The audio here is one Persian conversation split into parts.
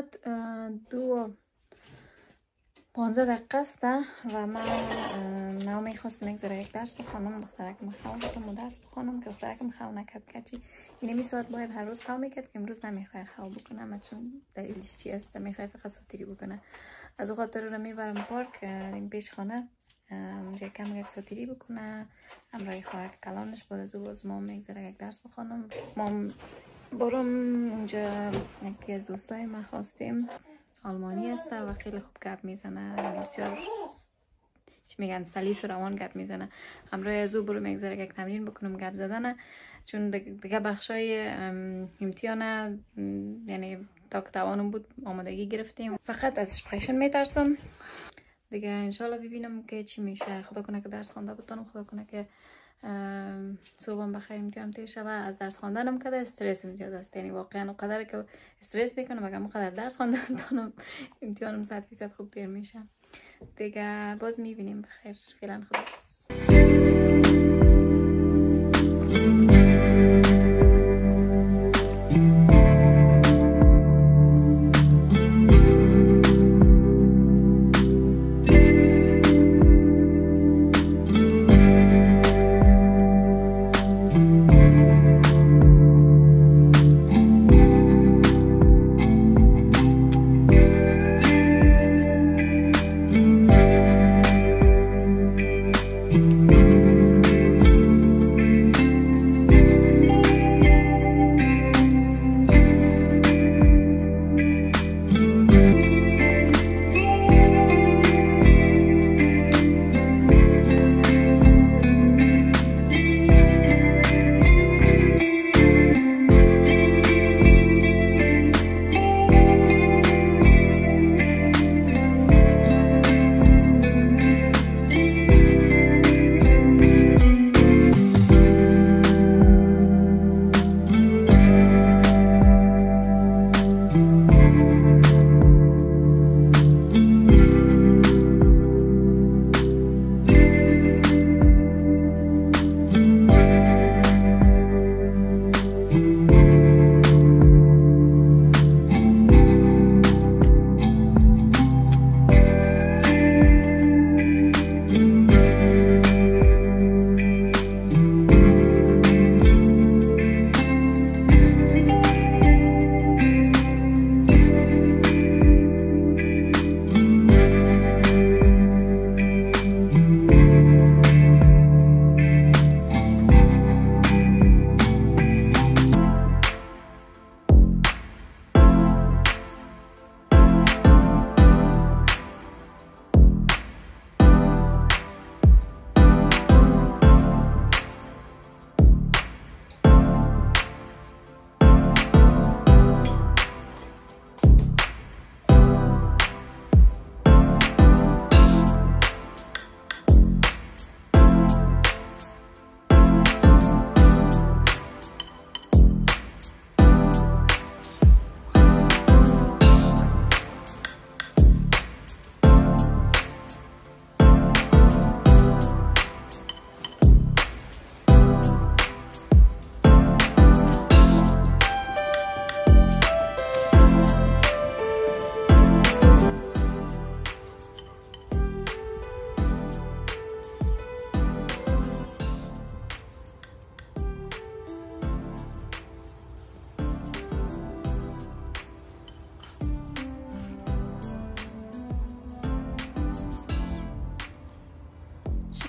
ساعت دو 15 دقیقه است و من نامی خواستم یک ذره یک درس بخونم. دخترکم خواب درس بخونم که دخترکم خواب نکرد که چی اینمی ساعت باید هر روز خواب میکرد که امروز نمیخواه خواب بکنم، چون دلیلش چی است؟ نمیخواه فقط ساعتیری بکنه. از خاطر رو میبرم پارک این پیش خانه، اونجا کم یک ساعتیری بکنه همراه خواهر کلانش. بعد از او باز مام یک ذره یک درس بخونم. مام برم اونجا یکی از دوستای ما خواستیم، آلمانی است و خیلی خوب گپ میزنه، بسیار چی میگن سلیس و روان گپ میزنه. همراه از او برو میگذره یک تمرین بکنم گپ زدنه، چون دیگه بخشای امتیانه، یعنی تا که توانم بود آمادگی گرفتیم. فقط از سپریشن میترسم دیگه. انشالله ببینم که چی میشه. خدا کنه که درس خوانده بتانم، خدا کنه که صبحم بخیر امتحانم تیر شوه. از درس خواندنم که استرس زیاد است، یعنی واقعا قدر که استرس میکنم اگر مقدر درس خواندنم امتحانم 100% خوب تیر میشه دیگه. باز میبینیم بخیر، فعلا خداحافظ.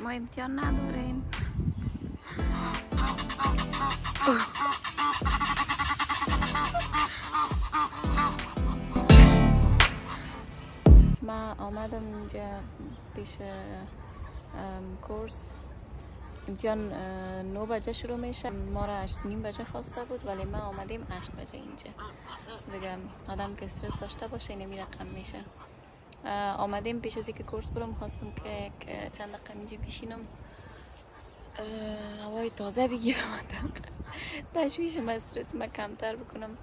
ما امتحان نداریم. ما آمدم اینجا پیش کورس. امتحان 9 بجه شروع میشه، ما را 8:30 بجه خواسته بود ولی ما آمدیم 8 بجه اینجا. دیگه آدم که استرس داشته باشه اینمی رقم میشه. آمدیم پیش از اینکه کورس برم، خواستم که چند دقیقه اینجا بشینم هوای تازه بگیرم، تشویشم استرسم کمتر بکنم.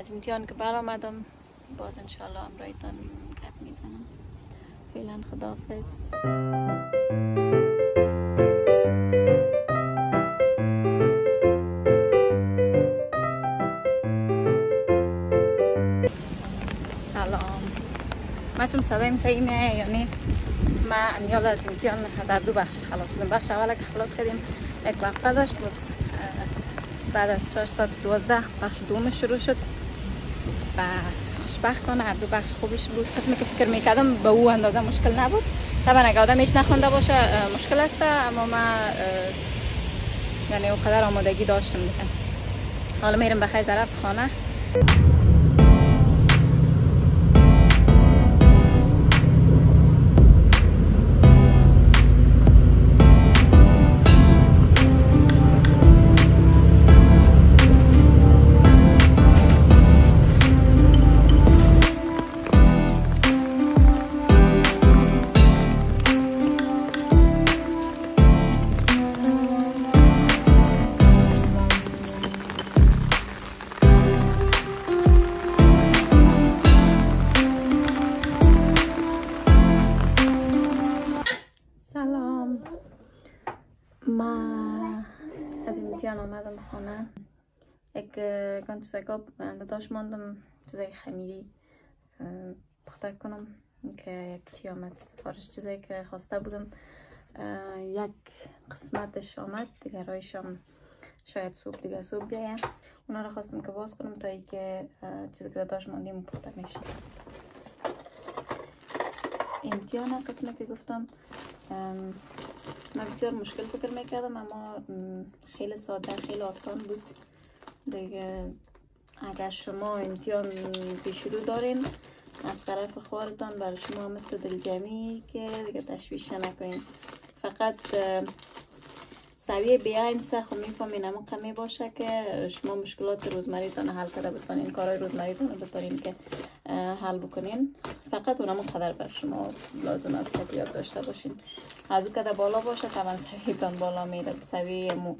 از امتحان که برآمدم باز انشالله همراهتان گپ میزنم. فعلا خداحافظ. من چون صدای مسیمه یعنی من یاد از امتحان 1002 بخش خلاص شدم. بخش اول که خلاص کردیم یک وقفه داشت، بس بعد از 612 بخش دوم شروع شد و خوشبختانه هر دو بخش خوبش بود. قسمی که فکر میکردم به او اندازه مشکل نبود. طبعا اگه آدم هیچ نخونده باشه مشکل است، اما من یعنی اوقدر آمادگی داشتم دیگه. حالا میرم بخیر طرف خانه. آمدم خانه، یک گان چیزگاه داشت ماندم چیزای خمیری پخته کنم که یک چی آمد سفارش چیزایی که خواسته بودم، یک قسمتش آمد دیگر هایشم شاید صبح دیگه صبح بیایم. اونا رو خواستم که باز کنم تا اینکه چیزی که داشت ماندیم پخته میشه. امتحان قسمت که گفتم من بسیار مشکل فکر میکردم، اما خیلی ساده خیلی آسان بود دیگه. اگر شما امتحان پیش رو دارین از طرف خوارتان برای شما مثل دلجمی که دیگه تشویش نکنین، فقط سویه بیاین سخو میفهمین اما قمی باشه که شما مشکلات روزمریتان حل کرده بتانین، کارهای روزمریتان رو بتانین که حل بکنین. فقط اونم قدر بر شما لازم است که یاد داشته باشین. از اون که بالا باشه طبعا سویتان بالا میره، سویه مو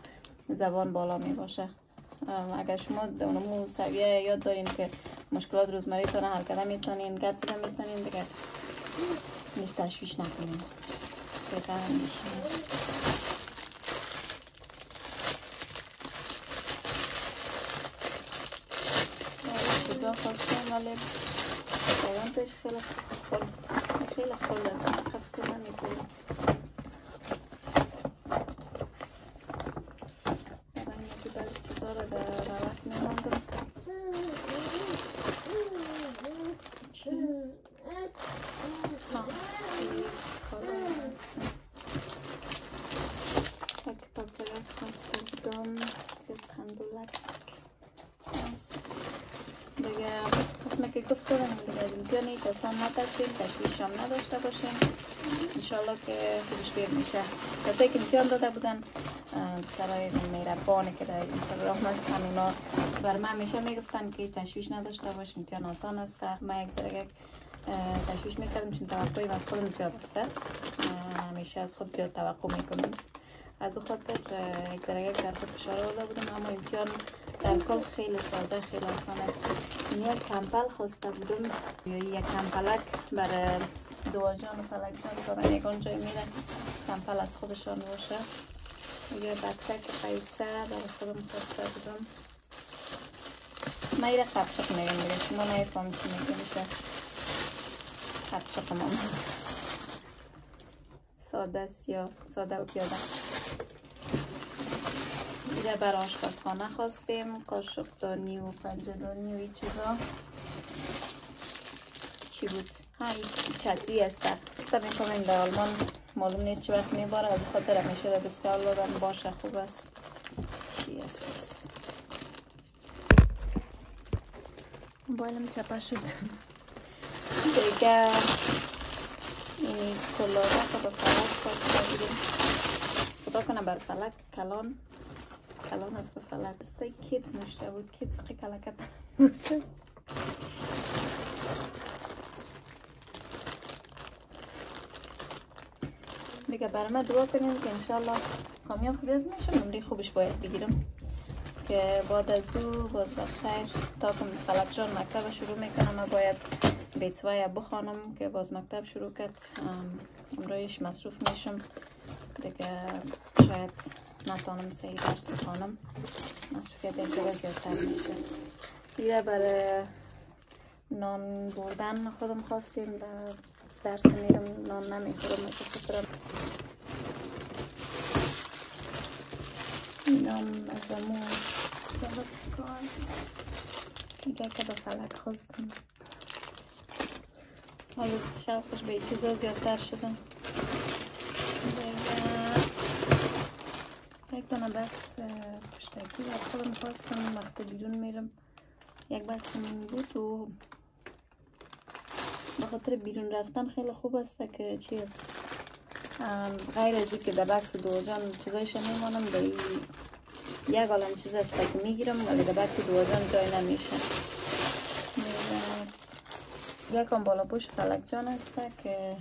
زبان بالا میباشه. اگر شما اونمو سویه یاد دارین که مشکلات روزمریتان حل کرده میتونین، گرد زده میتونین دیگه، نیش تشویش نکنین. خواستم ولی دوانتش خیلی خل است، خفت کنم میکنیم برای اینکه بعضی چیزها را در روح میماندم. چیز یک کتابچه خواسته بودم زیاد خندولک دیگه. قسمه که گفت کنم دیگه امتحان هیچ اصلا نترسیم، تشویش هم نداشته باشیم، انشالله که خوبش بیر میشه. کسایی که امتحان داده بودن برای مهربانه که در اینستاگرام هستن اونا بر من میشه میگفتن که تشویش نداشته باش، امتحان آسان است. من یک ذره تشویش میکردم چون توقعیم از خودم زیاد است، همیشه از خود زیاد توقع میکنم. از اون خاطر یک ذره در خود فشار آورده بودم، اما امتحان در کل خیلی ساده خیلی آسان است. یک کمپل خواسته بودم یا یک کمپلک برای دواجان و فلکجان که به نگان جای میره، کمپل از خودشان باشه. یا بچک قیصه برای خودم خواسته بودم. من ایره قبچق میگم دیگه، شما نفهمید چی میگم، میشه قبچق مامان ساده است یا ساده و پیاده. دیگه برای آشپزخانه خواستیم قاشقدانی و پنجه‌دانی و این چیزا. چی بود؟ چتری است. حساب میکنم در آلمان معلوم نیست چه وقت میباره، از خاطر همیشه در بسکال دادن باشه خوب است. چی است؟ موبایلم چپه شد. دیگه این کلاره که به فلک خواسته بودیم، خدا کنه بر فلک کلان از به فلک استای کیتز نشته بود، کیتز که کلکت نشد. دیگه برای من دعا کنیم که انشالله کامیاب خوبیز میشم، عمری خوبش باید بگیرم که بعد از او باز بخیر تا که فلک جان مکتب شروع میکنم. من باید بیتوای بخوانم که باز مکتب شروع کرد، عمرایش مصروف میشم دیگه، شاید نتانم صحیح درس بخوانم، مصروفیت دیگه زیادتر میشه. دیگه برای نان بردن خودم خواستیم، در درس میرم نان نمیخورم. اینم از امون سبت کارس دیگه که به فلک خواستم. حالا شوقش به چیزا زیادتر شدن. یک دانه بکس پشتکی بر خودم خواستم، وقتی بیرون میرم یک بکس من بود و بخاطر بیرون رفتن خیلی خوب است که چیز غیر از اینکه در بکس دو جان چیزایش میمانم، در یک عالم چیز است که میگیرم ولی در بکس دو جان جای نمیشه. یکم بالا پوش فلک جان است که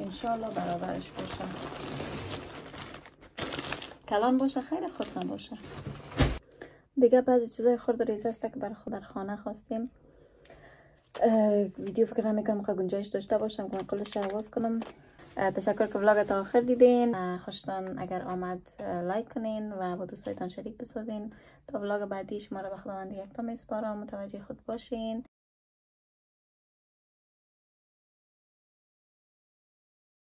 انشالله برابرش باشم، کلان باشه خیلی خورد نباشه. دیگه بعضی چیزای خورد ریزه است که برای خود در خانه خواستیم. ویدیو فکر نمیکنم که گنجایش داشته باشم که کلش حواس کنم. تشکر که ولاگ تا آخر دیدین. خوشتان اگر آمد لایک کنین و با دوستایتان شریک بسازین. تا ولاگ بعدی شما را به خداوند یکتا میسپارم. متوجه خود باشین.